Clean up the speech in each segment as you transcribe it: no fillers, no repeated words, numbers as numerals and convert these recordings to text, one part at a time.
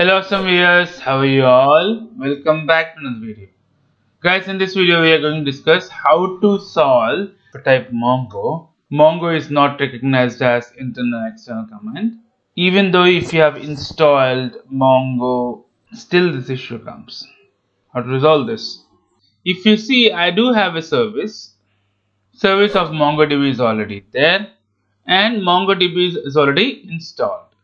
Hello awesome viewers, how are you all? Welcome back to another video. Guys, in this video we are going to discuss how to solve for type Mongo. Mongo is not recognized as internal and external command. Even though if you have installed Mongo, still this issue comes. How to resolve this? If you see, I do have a service. Service of MongoDB is already there and MongoDB is already installed.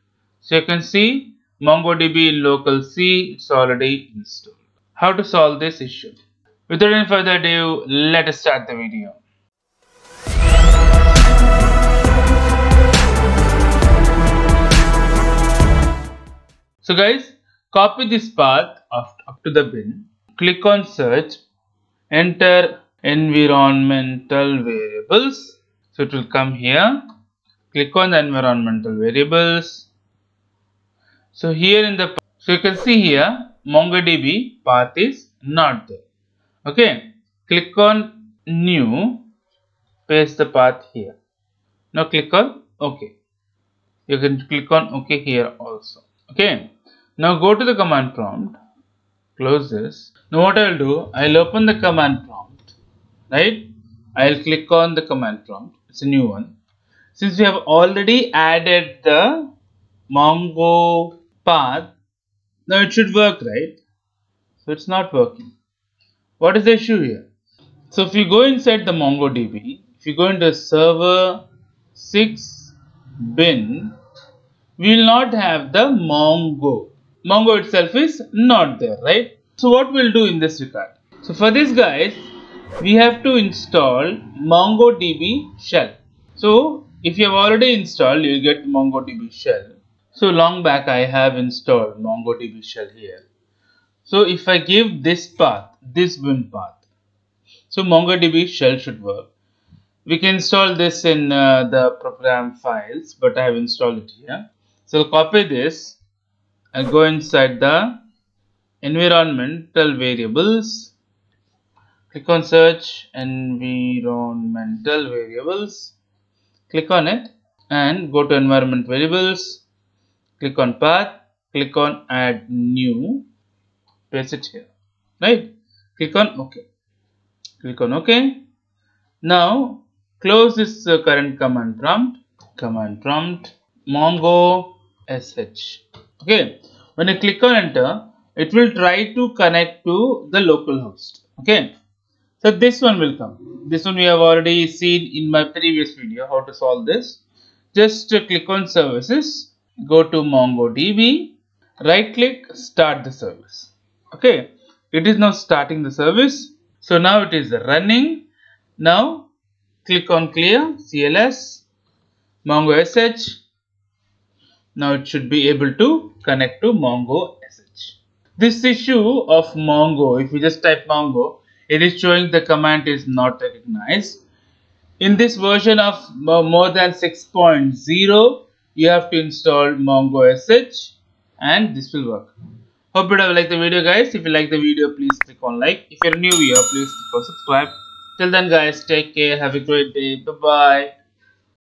So you can see MongoDB local C, it's already installed. How to solve this issue? Without any further ado, let us start the video. So guys, copy this path up to the bin, click on search, enter environmental variables. So it will come here, click on the environmental variables. So here in the, so you can see here MongoDB path is not there. Okay, click on new, paste the path here. Now click on OK. You can click on OK here also. Okay, now go to the command prompt, close this. Now what I'll do, I'll open the command prompt, right? I'll click on the command prompt. It's a new one. Since we have already added the Mongo path, now it should work, right? So it's not working. What is the issue here? So if you go inside the MongoDB, if you go into server 6 bin, we will not have the Mongo. Mongo itself is not there, right? So what we'll do in this regard? So for this, guys, we have to install MongoDB shell. So if you have already installed, you'll get MongoDB shell. So long back I have installed MongoDB shell here. So if I give this path, this bin path, so MongoDB shell should work. We can install this in the program files, but I have installed it here. So I'll copy this and go inside the environmental variables. Click on search environmental variables. Click on it and go to environment variables. Click on path, click on add new, paste it here, right? Click on OK. Click on OK. Now close this current command prompt. MongoSH. Okay. When you click on enter, it will try to connect to the local host. Okay. So this one will come. This one we have already seen in my previous video how to solve this. Just click on services. Go to MongoDB, right click, start the service. Okay, it is now starting the service. So now it is running. Now click on clear CLS MongoSH. Now it should be able to connect to MongoSH. This issue of Mongo, if you just type Mongo, it is showing the command is not recognized. In this version of more than 6.0, you have to install MongoSH and this will work. Hope you have liked the video, guys. If you like the video, please click on like. If you're new here, please click on subscribe. Till then, guys, take care. Have a great day. Bye-bye.